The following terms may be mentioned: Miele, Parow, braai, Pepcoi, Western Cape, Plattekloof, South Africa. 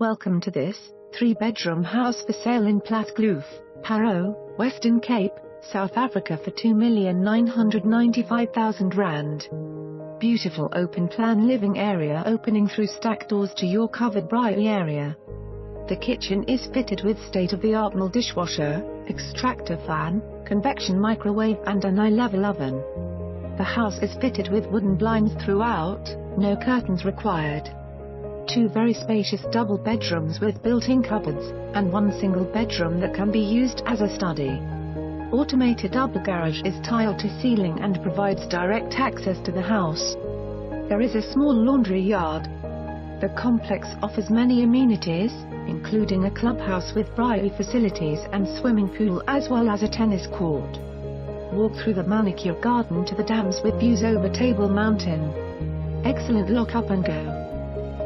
Welcome to this 3-bedroom house for sale in Plattekloof, Parow, Western Cape, South Africa for R2,995,000. Beautiful open-plan living area opening through stack doors to your covered braai area. The kitchen is fitted with state-of-the-art Miele dishwasher, extractor fan, convection microwave and an eye-level oven. The house is fitted with wooden blinds throughout, no curtains required. 2 very spacious double bedrooms with built-in cupboards, and 1 single bedroom that can be used as a study. Automated upper garage is tiled to ceiling and provides direct access to the house. There is a small laundry yard. The complex offers many amenities, including a clubhouse with braai facilities and swimming pool as well as a tennis court. Walk through the manicure garden to the dams with views over Table Mountain. Excellent lock up and go.